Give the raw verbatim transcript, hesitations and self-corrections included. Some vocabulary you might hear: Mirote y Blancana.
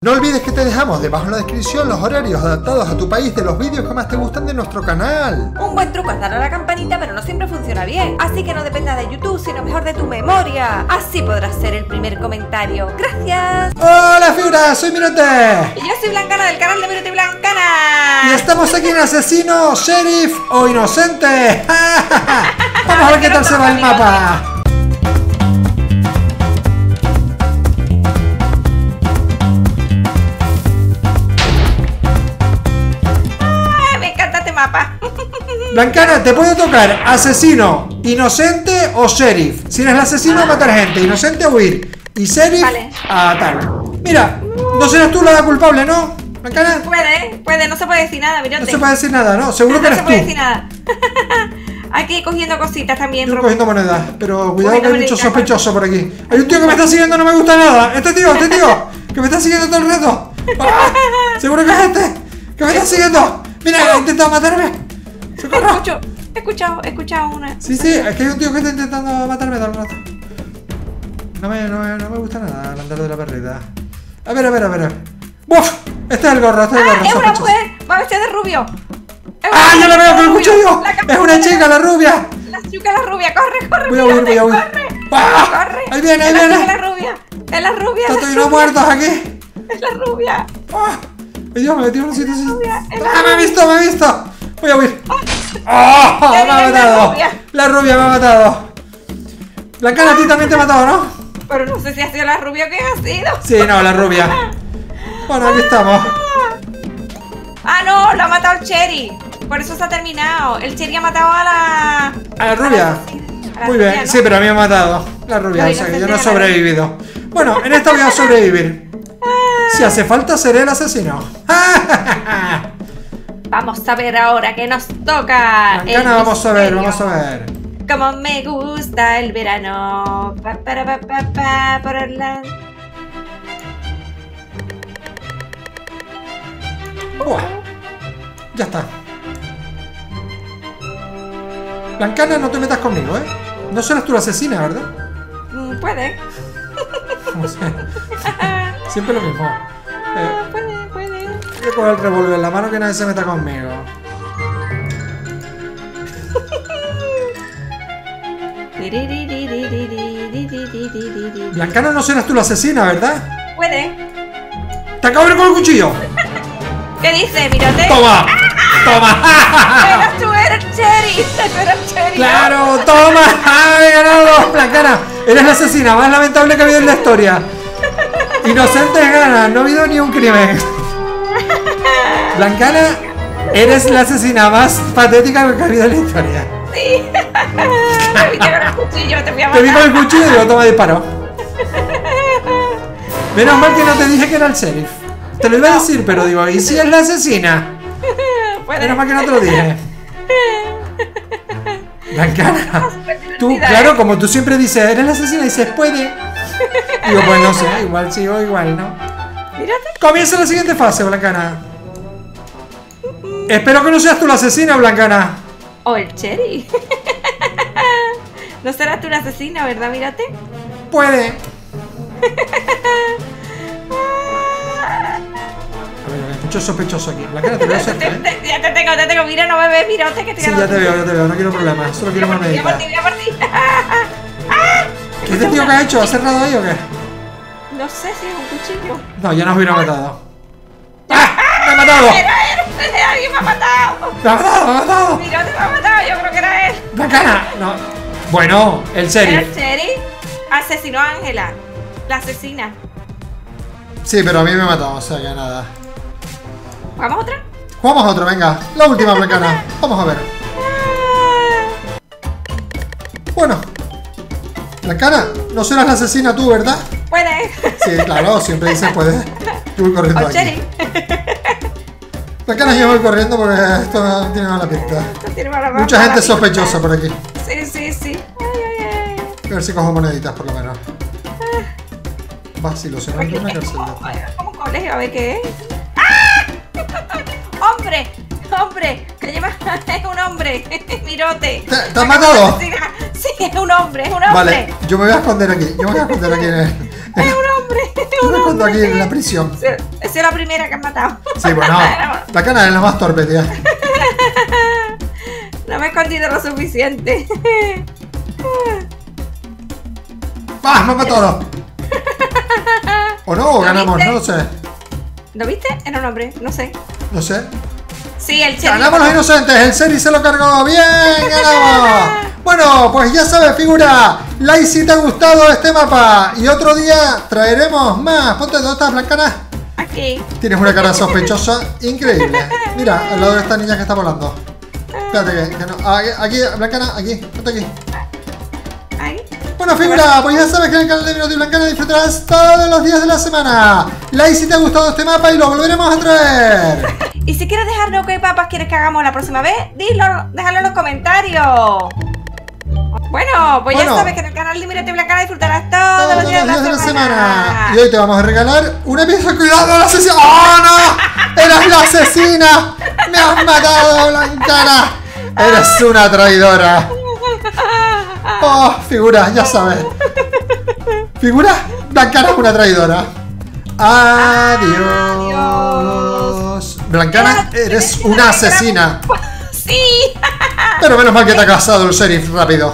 No olvides que te dejamos debajo en la descripción los horarios adaptados a tu país de los vídeos que más te gustan de nuestro canal. Un buen truco es darle a la campanita, pero no siempre funciona bien. Así que no dependas de YouTube, sino mejor de tu memoria. Así podrás ser el primer comentario. ¡Gracias! ¡Hola, figuras! ¡Soy Mirote! Y yo soy Blancana, del canal de Mirote y Blancana. Y estamos aquí en Asesino, Sheriff o Inocente. Vamos a ver qué tal se va el mapa. Blancana, te puede tocar asesino, inocente o sheriff. Si eres el asesino, ah. matar gente. Inocente, huir. Y sheriff, vale. Atar. Mira, no serás tú la culpable, ¿no, Blancana? Puede, puede, no se puede decir nada, Mirote. No se puede decir nada, ¿no? Seguro no, que eres tú. No se puede tú. decir nada. Aquí cogiendo cositas también, Rob. Cogiendo monedas, pero cuidado Uy, no que hay muchos sospechosos por aquí. Hay un tío que me está siguiendo, no me gusta nada. Este tío, este tío, que me está siguiendo todo el rato. Ah, seguro que es este, que me está siguiendo. Mira, ha intentado matarme. Socorro. Escucho, he escuchado, he escuchado una. Sí, sí, es que hay un tío que está intentando matarme todo el rato. No me, no, no me gusta nada el andar de la perrita. A ver, a ver, a ver. ¡Buf! Este es el gorro, este es el gorro. ¡Ah, es una mujer! ¡Va a vestir de rubio! ¡Ah, ya la veo con el cuchillo! ¡Es una chica, la rubia! ¡La chica, la rubia! ¡Corre, corre! Voy a huir, voy a huir. ¡Corre! ¡Ahí viene, ahí viene! ¡Es la rubia! ¡Es la rubia! ¡Estoy no muertos aquí! ¡Es la rubia! ¡Ah! Dios, me metí en un sitio así. ¡Ah, me he visto, me he visto! Voy a huir. ¡Oh! ¡Me ha matado! La rubia me ha matado. Blancana, a ti también te ha matado, ¿no? Pero no sé si ha sido la rubia o qué ha sido. Sí, no, la rubia. Bueno, aquí estamos. Ah, no, la ha matado el Cherry. Por eso se ha terminado. El Cherry ha matado a la... A la rubia. A la... A la Muy rubia, bien, ¿no? Sí, pero a mí me ha matado. La rubia, no, o sea que yo no he sobrevivido. Bueno, en esta voy a sobrevivir. Si hace falta, seré el asesino. Vamos a ver ahora qué nos toca. Blancana, vamos a ver, vamos a ver. Como me gusta el verano. Pa, pa, pa, pa, pa, por Orlando. Uah, ya está. Blancana, no te metas conmigo, ¿eh? No serás tú la asesina, ¿verdad? Mm, puede. No sé. Siempre lo mismo. Eh. Con el revólver en la mano, que nadie se meta conmigo. Blancana, no serás tú la asesina, ¿verdad? Puede. ¡Te acabo de ir con el cuchillo! ¿Qué dices, Mirote? ¡Toma! ¡Toma! ¡Pero tú eres Cherry! ¡Tú eres Cherry! ¡Claro! ¡Toma! ¡Ah, he ganado! Blancana, eres la asesina más lamentable que ha habido en la historia. Inocentes ganas, no ha habido ni un crimen. Blancana, eres la asesina más patética que ha habido en la historia. Sí. Te vi con el cuchillo, te voy a matar. Te vi con el cuchillo y luego toma disparo. Menos mal que no te dije que era el sheriff. Te lo iba a decir, pero digo, ¿y si es la asesina? Menos mal que no te lo dije. Blancana, tú, claro, como tú siempre dices, eres la asesina, y dices, puede. Digo, pues no sé, igual sí o igual no. Comienza la siguiente fase, Blancana. Espero que no seas tú la asesina, Blancana. O el Cherry. No serás tú la asesina, ¿verdad, Mirote? Puede. A ver, hay mucho sospechoso aquí. Blancana, te veo cerca, ¿eh? te, te, Ya te tengo, te tengo. Mira, no me ves, Mirote, que te Sí, ya te veo, ya te veo. No quiero problemas. Solo quiero más meditar. Mira por ti, mira por ti. ¿Qué es este tío que ha hecho? ¿Ha cerrado ahí o qué? No sé si es un cuchillo. No, ya nos hubiera matado. ¡Ah! ¡Me ha matado! ¡Alguien me ha matado! ¡Me ha matado! ¡Me ha matado! ¡Mirote me ha matado! Yo creo que era él. ¡Blancana! No. Bueno, el sheriff. El sheriff asesinó a Ángela. La asesina. Sí, pero a mí me ha matado, o sea que nada. ¿Jugamos otra? Jugamos otra, venga. La última, Blancana. Vamos a ver. Bueno. Blancana, no serás la asesina tú, ¿verdad? Puede. Sí, claro, siempre dices puede. Yo voy corriendo aquí. Sheriff. Blancana, yo voy corriendo porque esto no tiene mala pinta. Tiene mala Mucha gente sospechosa por aquí. Sí, sí, sí. Ay, ay, ay. A ver si cojo moneditas por lo menos. Va, si lo cerramos en una cárcel. Como un colegio, a ver qué es. ¡Ah! ¡Hombre! ¡Hombre! ¡Que lleva! ¡Es un hombre! ¡Mirote! ¿Te, te has matado? Sí, es un hombre, es un hombre. Vale, yo me voy a esconder aquí. Yo me voy a esconder aquí en el... ¡Es un hombre! hombre. ¿Tú me cuento aquí en la prisión? Esa es la primera que han matado. Sí, bueno, no. Blancana es la más torpe, tía. No me he escondido lo suficiente. ¡Pah! ¡Mapa toro! ¿O no? ¿O ganamos? ¿Viste? No lo sé. ¿Lo viste? Era un hombre, no sé. No sé. Sí, el Cheri. ¡Ganamos los inocentes! ¡El Cheri se lo cargó! ¡Bien! ¡Ganamos! Bueno, pues ya sabes, figura, like si te ha gustado este mapa. Y otro día traeremos más. Ponte, ¿dónde estás, Blancana? Aquí. Tienes una cara sospechosa increíble. Mira, al lado de esta niña que está volando. Espérate que, que no. Aquí, aquí, Blancana, aquí. Ponte aquí. Bueno, figura, pues ya sabes que en el canal de Mirote y Blancana disfrutarás todos los días de la semana. Like si te ha gustado este mapa y lo volveremos a traer. Y si quieres dejarnos qué papas quieres que hagamos la próxima vez, dilo, déjalo en los comentarios. Bueno, pues bueno, ya sabes que en el canal de Mirote y Blancana disfrutarás todos, todos los días, días de la semana. semana. Y hoy te vamos a regalar una pieza. ¡Cuidado, la asesina! ¡Oh, no! ¡Eras la asesina! ¡Me has matado, Blancana! ¡Eres una traidora! ¡Oh, figura! Ya sabes. Figura, Blancana es una traidora. Adiós. Blancana, eres una asesina. Sí. Pero menos mal que te ha casado el sheriff rápido.